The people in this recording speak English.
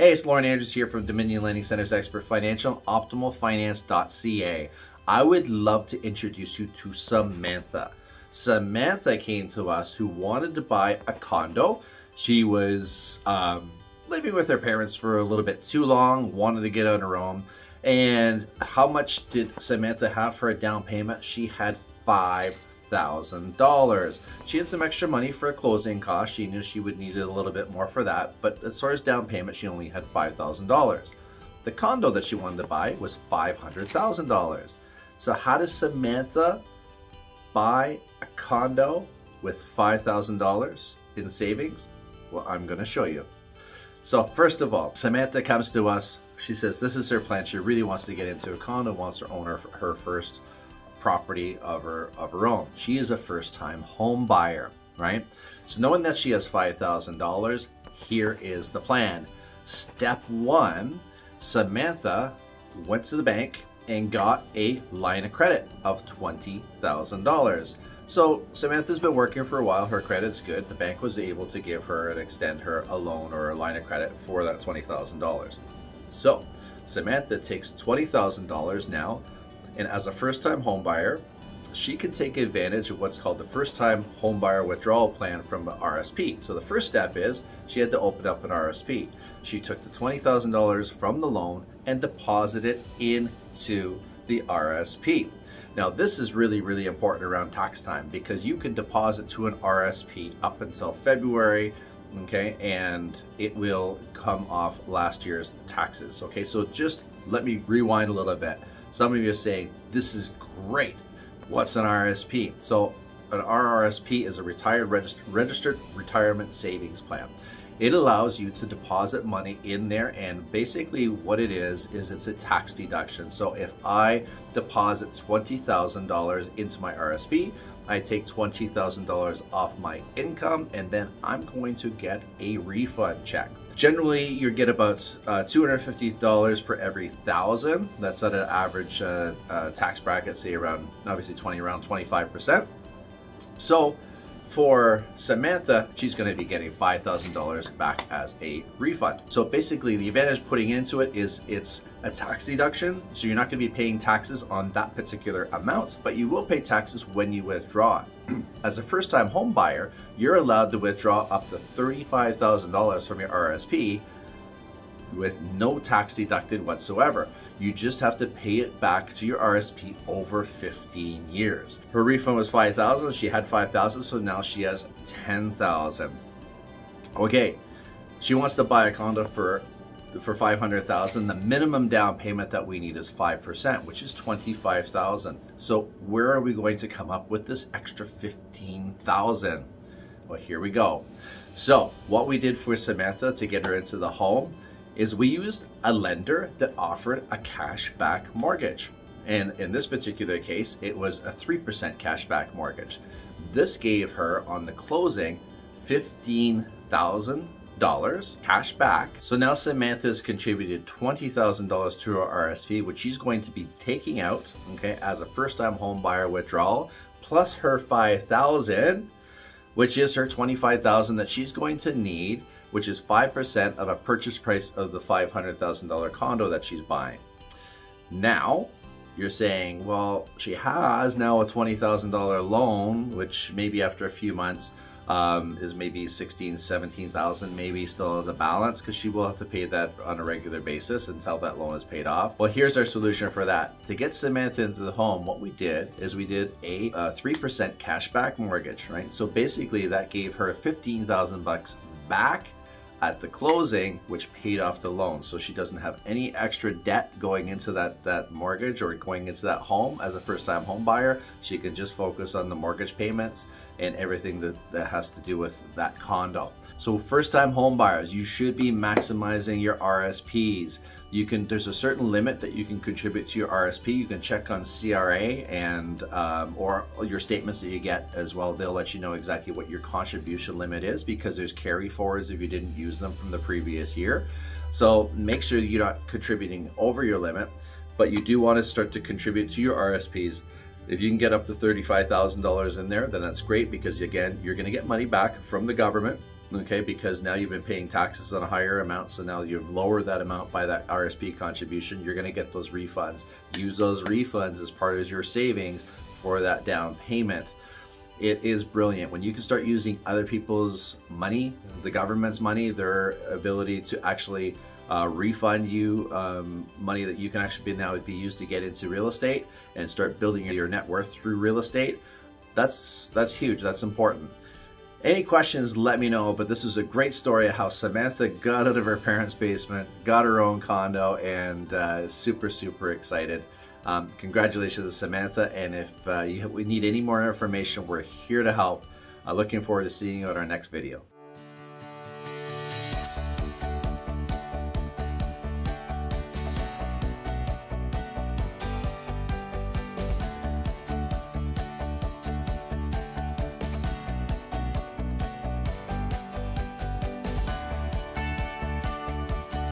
Hey, it's Lorne Andrews here from Dominion Lending Center's Expert Financial, optimalfinance.ca. I would love to introduce you to Samantha. Samantha came to us who wanted to buy a condo. She was living with her parents for a little bit too long, wanted to get on her own. And how much did Samantha have for a down payment? She had $5,000. She had some extra money for a closing cost. She knew she would need a little bit more for that, but as far as down payment, she only had $5,000. The condo that she wanted to buy was $500,000. So how does Samantha buy a condo with $5,000 in savings? Well, I'm going to show you. So first of all, Samantha comes to us. She says this is her plan. She really wants to get into a condo, wants to own her first property of her own. She is a first-time home buyer, right? So knowing that she has $5,000, here is the plan. Step one, Samantha went to the bank and got a line of credit of $20,000. So Samantha's been working for a while, her credit's good. The bank was able to give her and extend her a loan or a line of credit for that $20,000. So Samantha takes $20,000 now, and as a first-time homebuyer, she can take advantage of what's called the first-time homebuyer withdrawal plan from the RRSP. So the first step is she had to open up an RRSP. She took the $20,000 from the loan and deposited it into the RRSP. Now this is really, really important around tax time because you can deposit to an RRSP up until February, okay, and it will come off last year's taxes. Okay, so just let me rewind a little bit. Some of you are saying, this is great. What's an RRSP? So an RRSP is a registered retirement savings plan. It allows you to deposit money in there, and basically what it is it's a tax deduction. So if I deposit $20,000 into my RRSP, I take $20,000 off my income, and then I'm going to get a refund check. Generally, you get about $250 per every 1,000. That's at an average tax bracket, say around, obviously 20, around 25%. So for Samantha, she's going to be getting $5,000 back as a refund. So basically the advantage putting into it is it's a tax deduction. So you're not going to be paying taxes on that particular amount, but you will pay taxes when you withdraw. As a first-time home buyer, you're allowed to withdraw up to $35,000 from your RRSP with no tax deducted whatsoever. You just have to pay it back to your RRSP over 15 years. Her refund was $5,000, she had $5,000, so now she has $10,000. Okay, she wants to buy a condo for $500,000. The minimum down payment that we need is 5%, which is $25,000. So where are we going to come up with this extra $15,000? Well, here we go. So what we did for Samantha to get her into the home is we used a lender that offered a cashback mortgage. And in this particular case, it was a 3% cashback mortgage. This gave her, on the closing, $15,000 cash back. So now Samantha's contributed $20,000 to her RRSP, which she's going to be taking out, okay, as a first-time home buyer withdrawal, plus her $5,000, which is her $25,000 that she's going to need, which is 5% of a purchase price of the $500,000 condo that she's buying. Now, you're saying, well, she has now a $20,000 loan, which maybe after a few months is maybe $16,000, $17,000, maybe still has a balance because she will have to pay that on a regular basis until that loan is paid off. Well, here's our solution for that. To get Samantha into the home, what we did is we did a 3% cashback mortgage, right? So basically that gave her $15,000 back at the closing, which paid off the loan. So she doesn't have any extra debt going into that mortgage or going into that home as a first-time home buyer. She can just focus on the mortgage payments and everything that has to do with that condo. So first-time home buyers, you should be maximizing your RRSPs. There's a certain limit that you can contribute to your RRSP. You can check on CRA and or your statements that you get as well. They'll let you know exactly what your contribution limit is because there's carry forwards if you didn't use them from the previous year. So make sure you're not contributing over your limit, but you do want to start to contribute to your RRSPs. If you can get up to $35,000 in there, then that's great because again, you're going to get money back from the government. okay, because now you've been paying taxes on a higher amount, so now you've lowered that amount by that RRSP contribution. You're going to get those refunds. Use those refunds as part of your savings for that down payment. It is brilliant when you can start using other people's money, the government's money, their ability to actually refund you money that you can actually now be used to get into real estate and start building your net worth through real estate. That's huge. That's important. Any questions, let me know, but this is a great story of how Samantha got out of her parents' basement, got her own condo, and is super, super excited. Congratulations to Samantha, and if we need any more information, we're here to help. Looking forward to seeing you at our next video.